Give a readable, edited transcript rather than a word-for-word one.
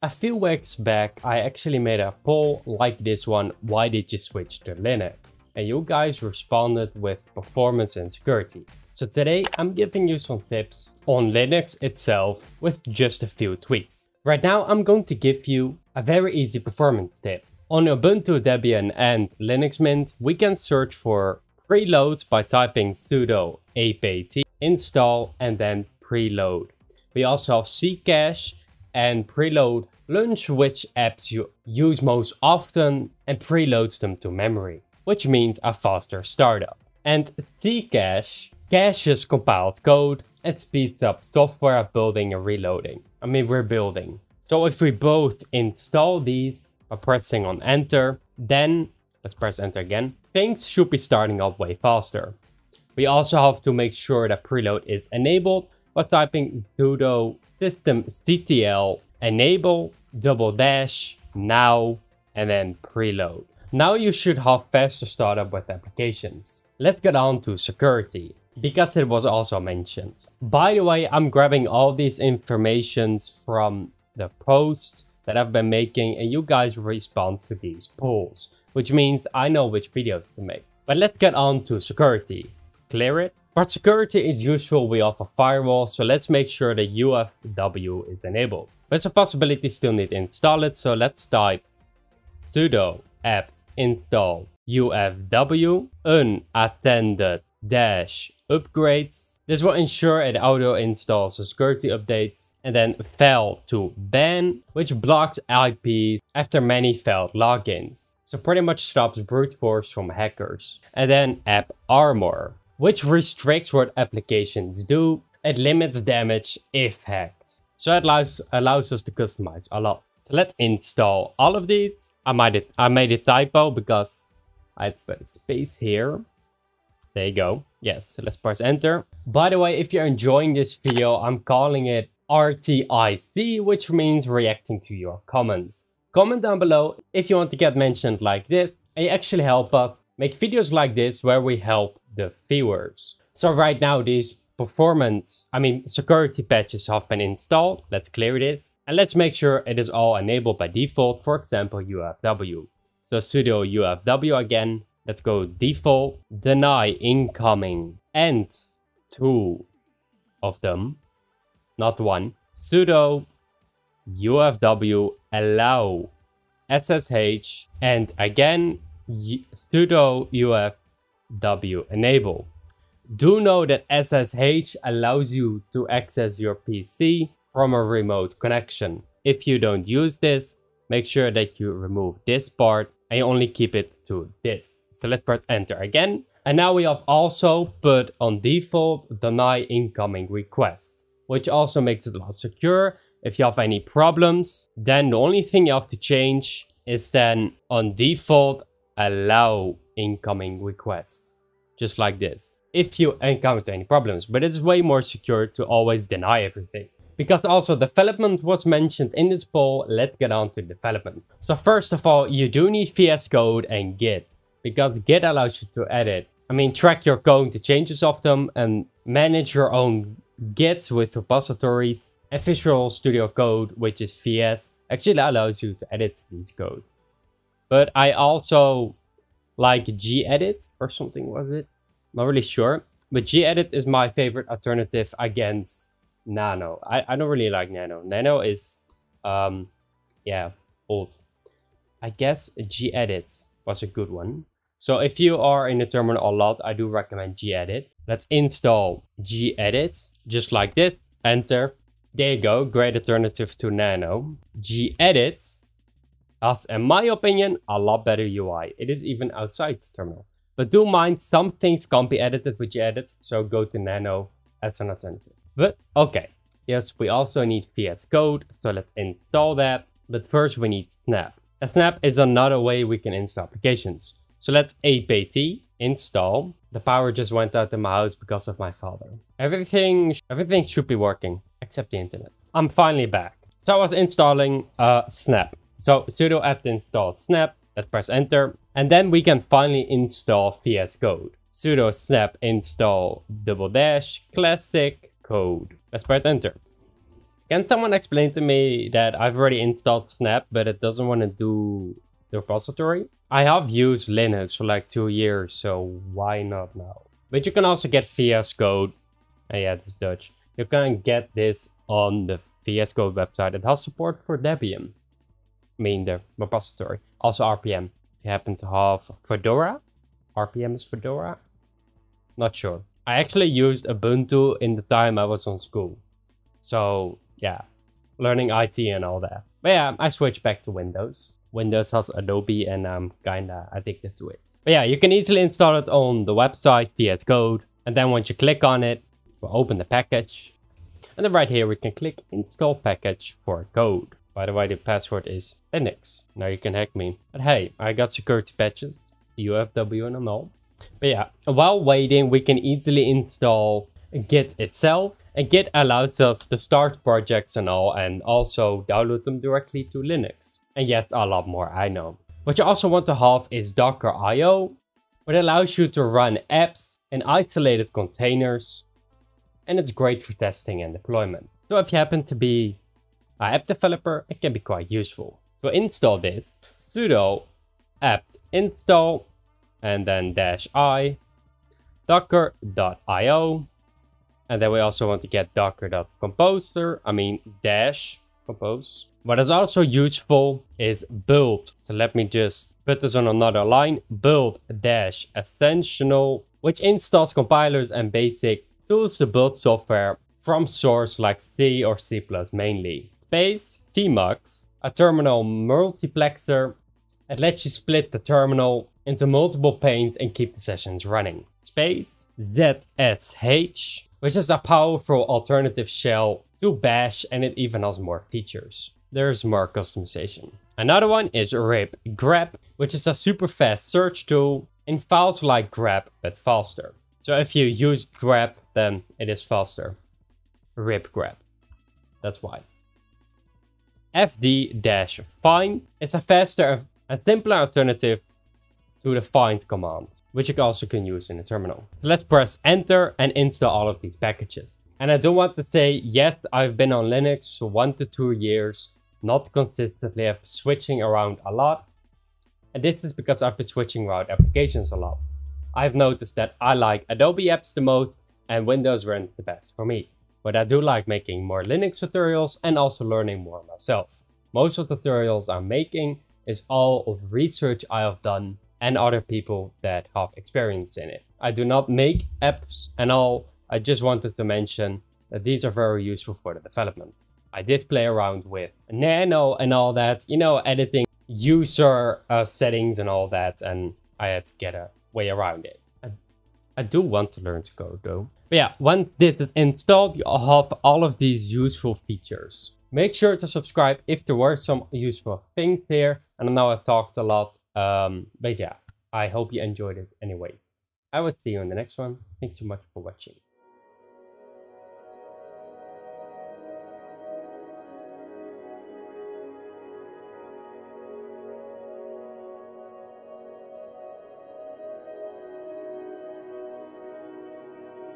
A few weeks back, I actually made a poll like this one, why did you switch to Linux? And you guys responded with performance and security. So today I'm giving you some tips on Linux itself with just a few tweaks. Right now I'm going to give you a very easy performance tip. On Ubuntu, Debian and Linux Mint, we can search for preload by typing sudo apt install and then preload. We also have ccache and preload learns which apps you use most often and preloads them to memory, which means a faster startup. And ccache caches compiled code and speeds up software building and reloading. We're building. So if we both install these by pressing on enter, then let's press enter again, things should be starting up way faster. We also have to make sure that preload is enabled by typing sudo systemctl enable / now and then preload. Now you should have faster startup with applications. Let's get on to security, because it was also mentioned. By the way, I'm grabbing all these informations from the posts that I've been making and you guys respond to these polls, which means I know which videos to make. But let's get on to security. Clear it. For security, it's useful we have a firewall, so let's make sure that ufw is enabled. There's a possibility still need to install it, so let's type sudo apt install ufw unattended -upgrades. This will ensure it auto installs security updates, and then fail2ban, which blocks IPs after many failed logins. So pretty much stops brute force from hackers. And then AppArmor, which restricts what applications do. It limits damage if hacked. So it allows us to customize a lot. So let's install all of these. I made a typo because I put a space here. There you go. Yes, so let's press enter. By the way, if you're enjoying this video, I'm calling it RTIC, which means reacting to your comments. Comment down below if you want to get mentioned like this, and you actually help us make videos like this where we help the viewers. So right now these security patches have been installed. Let's clear this and let's make sure it is all enabled by default, for example, UFW. So sudo UFW again. Let's go default, deny incoming and two of them, not one. Sudo UFW allow SSH and again sudo UFW enable. Do know that SSH allows you to access your PC from a remote connection. If you don't use this, make sure that you remove this part. I only keep it to this. So let's press enter again. And now we have also put on default deny incoming requests, which also makes it less secure. If you have any problems, then the only thing you have to change is then on default allow incoming requests, just like this, if you encounter any problems. But it's way more secure to always deny everything. Because also development was mentioned in this poll, let's get on to development. So first of all, you do need VS Code and Git, because Git allows you to edit. Track your code to changes of them and manage your own Gits with repositories. And Visual Studio Code, which is VS, actually allows you to edit these codes. But I also like gedit or something, was it? Not really sure. But gedit is my favorite alternative against Nano. I don't really like Nano. Nano is yeah, old. I guess gedit was a good one. So if you are in the terminal a lot, I do recommend gedit. Let's install gedit just like this. Enter. There you go. Great alternative to Nano. Gedit has, in my opinion, a lot better UI. It is even outside the terminal. But do mind, some things can't be edited with gedit, so go to Nano as an alternative. But okay, yes, we also need VS Code, so let's install that. But first we need Snap. A Snap is another way we can install applications. So let's apt install. The power just went out in my house because of my father. Everything should be working, except the internet. I'm finally back. So I was installing Snap. So sudo apt install snap, let's press enter. And then we can finally install VS Code. Sudo snap install /classic code. Let's press enter. Can someone explain to me that I've already installed Snap, but it doesn't want to do the repository? I have used Linux for like 2 years, so why not now? But you can also get VS Code. And yeah, it's Dutch. You can get this on the VS Code website. It has support for Debian. I mean, the repository. Also RPM. If you happen to have Fedora. RPM is Fedora? Not sure. I actually used Ubuntu in the time I was on school. So, yeah. Learning IT and all that. But yeah, I switched back to Windows. Windows has Adobe and I'm kinda addicted to it. But yeah, you can easily install it on the website, VS Code. And then once you click on it, we'll open the package. And then right here we can click install package for code. By the way, the password is Linux. Now you can hack me. But hey, I got security patches, UFW and them all. But yeah, while waiting, we can easily install Git itself. And Git allows us to start projects and all, and also download them directly to Linux. And yes, a lot more, I know. What you also want to have is Docker.io, which allows you to run apps in isolated containers. And it's great for testing and deployment. So if you happen to be an app developer, it can be quite useful. So install this, sudo apt install, and then -i, docker.io. And then we also want to get docker.compose, -compose. What is also useful is build. So let me just put this on another line, build-essential, which installs compilers and basic tools to build software from source like C or C++ mainly. Space Tmux, a terminal multiplexer. It lets you split the terminal into multiple panes and keep the sessions running. Space ZSH, which is a powerful alternative shell to bash, and it even has more features. There's more customization. Another one is Ripgrep, which is a super fast search tool in files like grep, but faster. So if you use grep, then it is faster. Ripgrep. That's why. fd-find is a faster and simpler alternative to the find command, which you also can use in the terminal. So let's press enter and install all of these packages. And I do want to say, yes, I've been on Linux for 1 to 2 years, not consistently. I've been switching around a lot. And this is because I've been switching around applications a lot. I've noticed that I like Adobe apps the most and Windows runs the best for me. But I do like making more Linux tutorials and also learning more myself. Most of the tutorials I'm making is all of research I have done and other people that have experience in it. I do not make apps and all. I just wanted to mention that these are very useful for the development. I did play around with nano and all that, you know, editing user settings and all that, and I had to get a way around it. I do want to learn to code though. But yeah, once this is installed, you'll have all of these useful features. Make sure to subscribe if there were some useful things here. And I know I talked a lot, but yeah, I hope you enjoyed it anyway. I will see you in the next one. Thanks so much for watching.